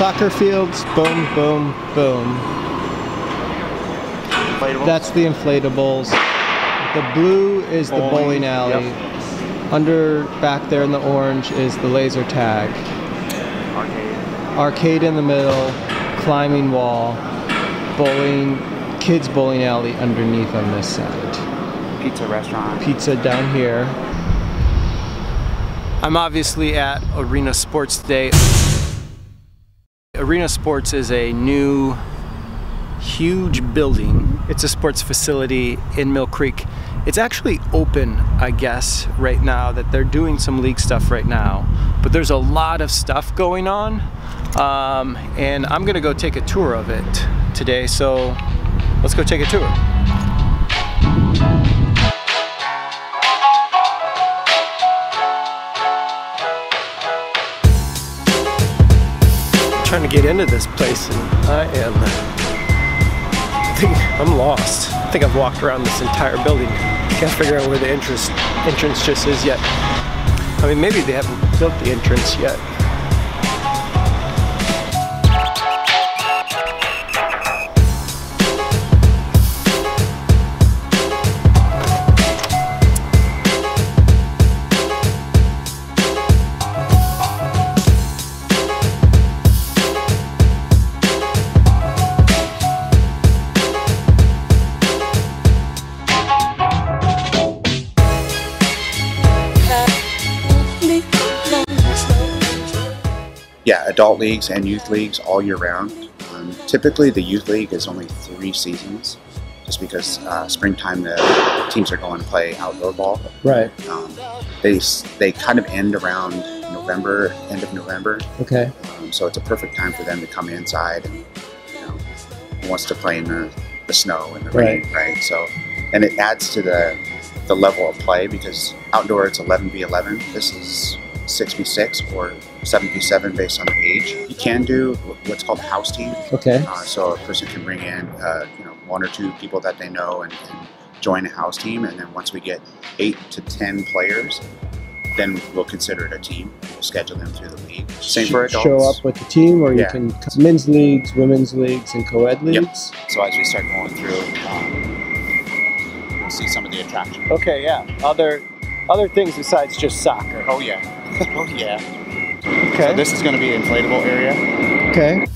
Soccer fields, boom, boom, boom. Inflatables. That's the inflatables. The blue is the bowling alley. Yep. Under back there in the orange is the laser tag. Arcade. Arcade in the middle, climbing wall, bowling, kids bowling alley underneath on this side. Pizza restaurant. Pizza down here. I'm obviously at Arena Sports today. Arena Sports is a new, huge building. It's a sports facility in Mill Creek. It's actually open, I guess, right now, that they're doing some league stuff right now. But there's a lot of stuff going on, and I'm gonna go take a tour of it today, so let's go take a tour. Trying to get into this place, and I think I'm lost. I think I've walked around this entire building. Can't figure out where the entrance just is yet. I mean, maybe they haven't built the entrance yet. Yeah, adult leagues and youth leagues all year round. Typically the youth league is only 3 seasons, just because springtime the teams are going to play outdoor ball. Right. They kind of end around November, end of November. Okay. So it's a perfect time for them to come inside and, you know, who wants to play in the snow and the rain, right? So, and it adds to the level of play, because outdoor it's 11v11. This is 6v6 or 7v7 based on the age. You can do what's called a house team. Okay. So a person can bring in you know, 1 or 2 people that they know and join a house team, and then once we get 8 to 10 players, then we'll consider it a team. We'll schedule them through the league. Same for adults. Show up with the team, or yeah, you can men's leagues, women's leagues, and co-ed leagues. Yep. So as we start going through, we'll see some of the attractions. Okay, yeah. Other things besides just soccer. Oh yeah. Oh yeah. Okay. So this is going to be an inflatable area. Okay.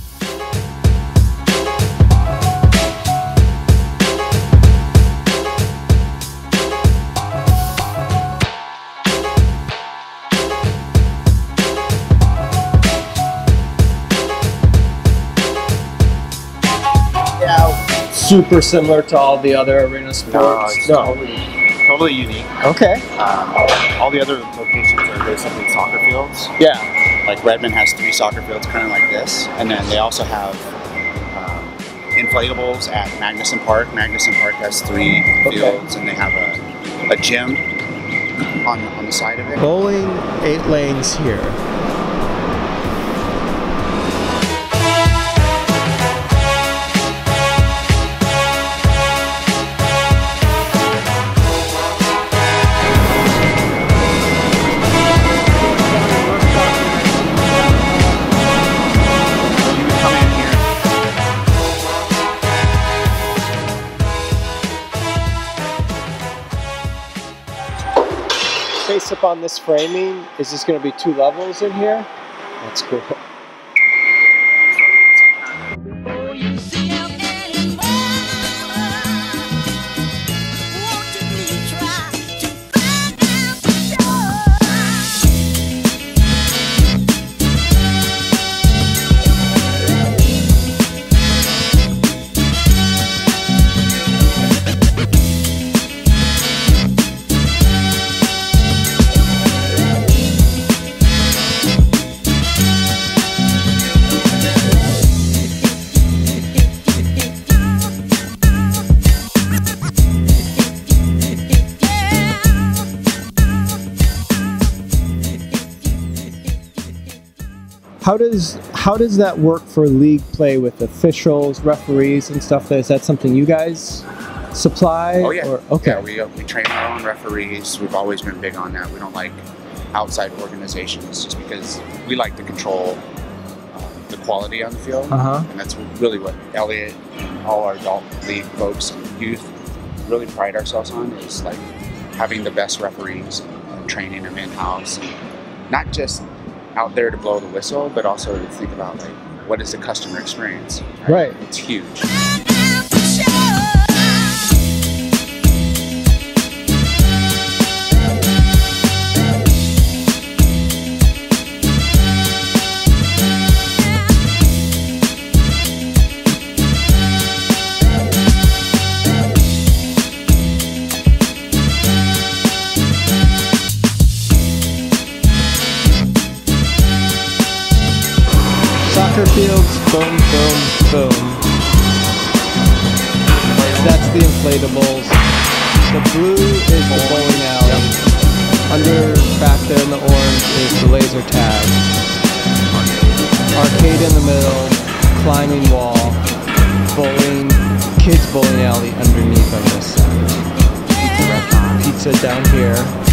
Yeah, super similar to all the other arena sports. No. Totally unique. Okay. All the other locations are basically soccer fields. Yeah. Like Redmond has 3 soccer fields, kind of like this, and then they also have inflatables at Magnuson Park. Magnuson Park has 3 fields, and they have a gym on the side of it. Bowling, 8 lanes here. Based upon this framing, is this going to be 2 levels in here? That's cool. How does that work for league play with officials, referees, and stuff? Is that something you guys supply? Oh yeah. Or, okay. Yeah, we train our own referees. We've always been big on that. We don't like outside organizations, just because we like to control the quality on the field. And that's really what Elliot and all our adult league folks and youth really pride ourselves on, is like having the best referees and training them in-house, not just out there to blow the whistle, but also to think about like, what is the customer experience? Right. It's huge. Fields, boom, boom, boom. That's the inflatables. The blue is the bowling alley. Under back there in the orange is the laser tag. Arcade in the middle, climbing wall, bowling, kids bowling alley underneath on this side. Pizza down here.